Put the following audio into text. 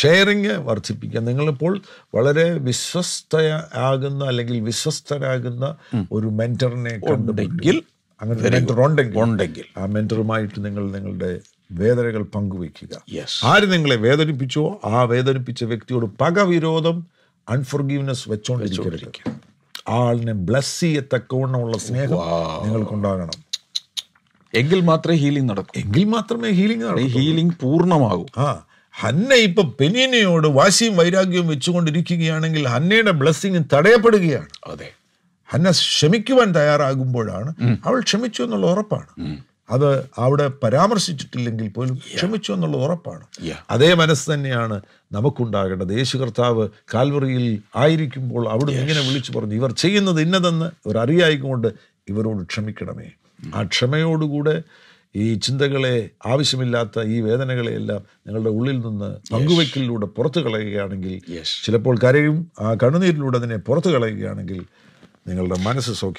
Sharing വർദ്ധിപ്പിക്കുക. നിങ്ങളിപ്പോൾ വളരെ വിശ്വസ്തയാകുന്ന അല്ലെങ്കിൽ വിശ്വസ്തരാകുന്ന ഒരു മെന്ററിനെ കൊണ്ടെങ്കിൽ, അങ്ങനെ മെന്റർ ഉണ്ടെങ്കിൽ ആ മെന്ററുമായിട്ട് നിങ്ങൾ നിങ്ങളുടെ വേദനകൾ പങ്കുവെക്കുക. ആര് നിങ്ങളെ വേദനിപ്പിച്ചോ ആ വേദനിപ്പിച്ച വ്യക്തിയോട് പകവിരോധം, അൺഫോർഗീവ്നെസ് വെച്ചോണ്ടിരിക്കുക. ആളിനെ ബ്ലസ് ചെയ്യത്തക്കവണ്ണമുള്ള സ്നേഹം നിങ്ങൾക്കുണ്ടാകണം. എങ്കിൽ മാത്രമേ ഹീലിംഗ് നടക്കൂ, എങ്കിൽ മാത്രമേ ഹീലിംഗ് നടക്കൂ, ഹീലിംഗ് പൂർണ്ണമാകൂ. ആ ഹന്ന ഇപ്പം പെനീനയോട് വാശിയും വൈരാഗ്യവും വെച്ചുകൊണ്ടിരിക്കുകയാണെങ്കിൽ ഹന്നയുടെ ബ്ലെസ്സിങ് തടയപ്പെടുകയാണ്. അതെ, ഹന്ന ക്ഷമിക്കുവാൻ തയ്യാറാകുമ്പോഴാണ് അവൾ ക്ഷമിച്ചു എന്നുള്ള ഉറപ്പാണ്. അത് അവിടെ പരാമർശിച്ചിട്ടില്ലെങ്കിൽ പോലും ക്ഷമിച്ചു എന്നുള്ള ഉറപ്പാണ്. അതേ മനസ്സ് തന്നെയാണ് നമുക്കുണ്ടാകേണ്ടത്. യേശു കർത്താവ് കാൽവറിയിൽ ആയിരിക്കുമ്പോൾ അവിടെ ഇങ്ങനെ വിളിച്ചു പറഞ്ഞു, ഇവർ ചെയ്യുന്നത് ഇന്നതെന്ന് ഇവരറിയായിക്കൊണ്ട് ഇവരോട് ക്ഷമിക്കണമേ. ആ ക്ഷമയോടുകൂടെ ഈ ചിന്തകളെ, ആവശ്യമില്ലാത്ത ഈ വേദനകളെയെല്ലാം നിങ്ങളുടെ ഉള്ളിൽ നിന്ന് പങ്കുവയ്ക്കലിലൂടെ പുറത്തു കളയുകയാണെങ്കിൽ, ചിലപ്പോൾ കരയും, ആ കണ്ണുനീരിലൂടെ അതിനെ പുറത്തു കളയുകയാണെങ്കിൽ നിങ്ങളുടെ മനസ്സ് സൗഖ്യം